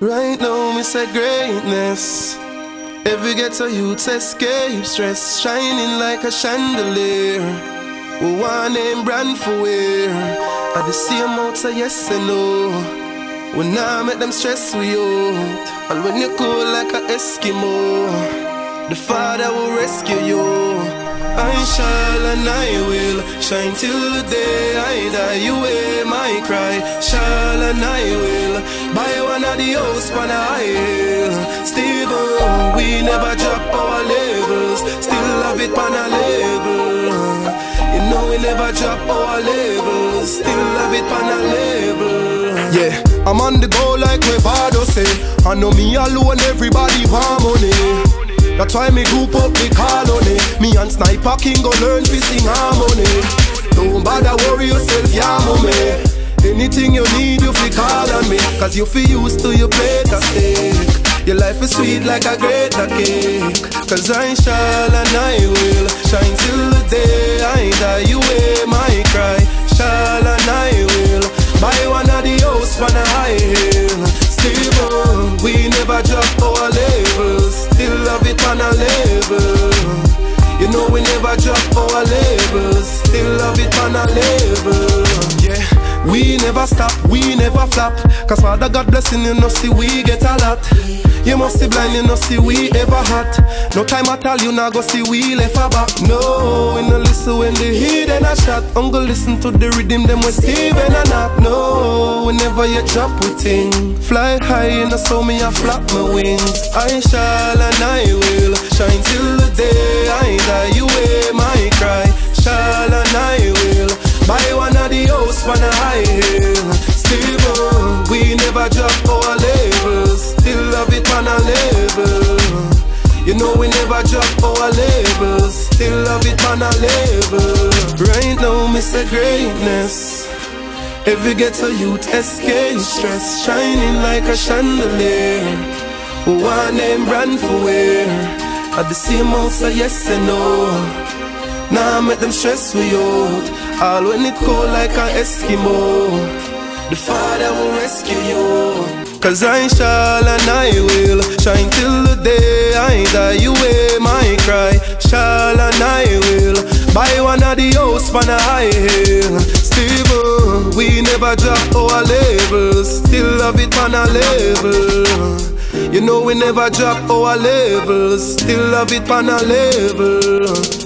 Right now, me say greatness. Every ghetto youth escape stress, shining like a chandelier. We want name brand for wear. At the same out say yes and no. We nah make them stress we out. And when you cool like an Eskimo, the Father will rescue you. I shall and I will shine till the day I die. You hear my cry, shall and I will buy one of the house on a hill. Stable, we never drop our levels, still have it on a level. You know we never drop our levels, still have it on a level. Yeah, I'm on the go like Webardo say. I know me alone, everybody want money. That's why me group up the colony. Me and Sniper King go learn to sing harmony. Don't bother worry yourself, yeah, mommy. Anything you need, you fi call on me. Cause you fi used to your plate of steak. Your life is sweet like a grater cake. Cause I shall and I will shine till the day I die. You hear my cry, shall and I will buy one of the house on a high hill. Stable, we never drop our labels. Love it on a label. You know we never drop our labels. Still love it on a label. Yeah, we never stop, we never flop. Cause Father God blessing, you know see we get a lot. You must be blind, you know see we ever hot. No time at all, you now go see we left a back. No, we no listen when they hear then a shot. I'm go listen to the rhythm, them we Steven and up. No, we never yet drop we ting. Fly high and I saw me I flap my wings. I shall and I will shine till the day I die. You hear my cry, shall and I will buy one of the house on a high hill. Stable, we never drop our labels. Still love it on a label. You know we never drop our labels. Still love it on a label. Right now, me say greatness. Every ghetto youth escape stress, shining like a chandelier. We want name brand for wear. At the same house say yes and no. Now nah, make them stress we out. All when it cold like an Eskimo, the Father will rescue you. Cause I shall and I will shine till the day I die. You hear my cry, shall and I will buy one of the house on a high hill. Stable, we never drop our labels. Still love it on a level. You know we never drop our labels. Still love it on a level.